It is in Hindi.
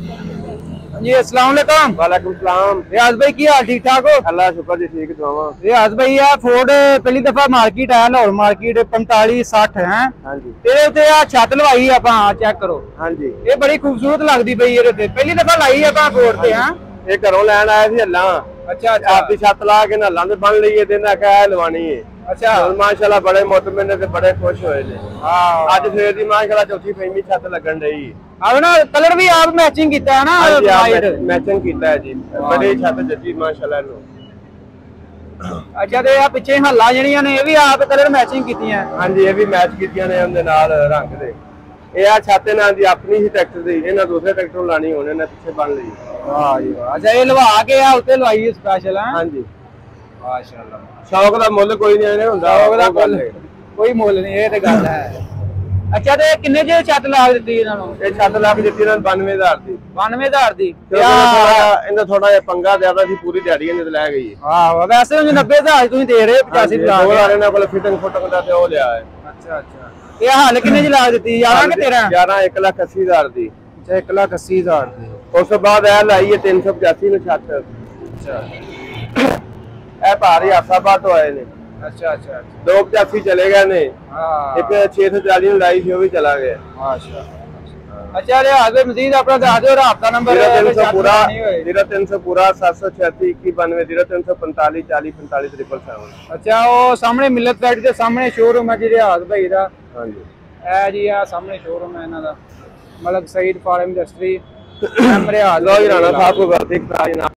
जी अस्सलाम वालेकुम। वालेकुम सलाम। रियाज भाई की हाल ठीक ठाक हो? अल्लाह शुक्र जी ठीक दुआवा। रियाज भाई आ फोर्ड पहली दफा मार्केट आया लाहौर मार्केट 45-60 है तेरे ते आ छत लवाई आप चेक करो। हां जी ये बड़ी खूबसूरत लगदी पई इहदे ते पहली दफा लाई आप फोर्ड ते। हां ये घरों लैन आया सी हल्ला। अच्छा आप दी छत ला के ना लंद बन लईए ते ना कहा लवानी है। अच्छा माशाल्लाह बड़े मुतमिन ते बड़े खुश होए ने। हां आज फेर दी माशाल्लाह चौथी पंजवीं छत लगन रही है। कलर भी आप मैचिंग कीता है ना? मैचिंग कीता है जी बड़ी छत जची माशाल्लाह नो। अच्छा ते आ पीछे हल्ला जणियां ने ये भी आप कलर मैचिंग कीतियां? हां जी ये भी मैच कीतियां ने उनदे नाल रंग दे। ए आ छाते ना दी अपनी ही ट्रैक्टर दी इना दूसरे ट्रैक्टर लानी होने ने पीछे बन लई। वाह जी वाह। अच्छा ये लवा के आ उते लवाई स्पेशल है? हां जी माशाल्लाह शौक दा मुल्ल कोई नहीं हुंदा। शौक दा कोई मुल्ल नहीं ये ते गल है। अच्छा ते किन्ने जे छत ला के दित्ती इन्हां नूं? ए छत ला के दित्ती इन्हां 92000 दी। 92000 दी इंदा थोड़ा जिहा पंगा ज्यादा सी पूरी दिहाड़ी इन्हां ते लै गई। आहो वैसे हुण 90000 तुसीं दे रहे 85,000 दे और इन्हां कोल फिटिंग फुटिंग दा ते ओ लिया है। अच्छा अच्छा ए हाल किन्ने दी ला के दित्ती 11 के 13? 11 1,80,000 दी। अच्छा 1,80,000 दी उस तों बाद ए लाई है 385 नूं छत। अच्छा ए भारी आसाबा तो आए ने। अच्छा अच्छा 285 चले गए ने। हां एक 640 लाई थी वो भी चला गया। अच्छा अच्छा रे आगे मजीद अपना दस दो आपका नंबर 0300 पूरा 736-92 0345-40-45-777। अच्छा वो सामने मिलत बैठ के सामने शोरूम है जी रियाज भाई दा। हां जी ए जी आ सामने शोरूम है इना दा मतलब सईद फार्म इंडस्ट्री। मेरे हाल लो ही राणा साहब को वर्दी करा।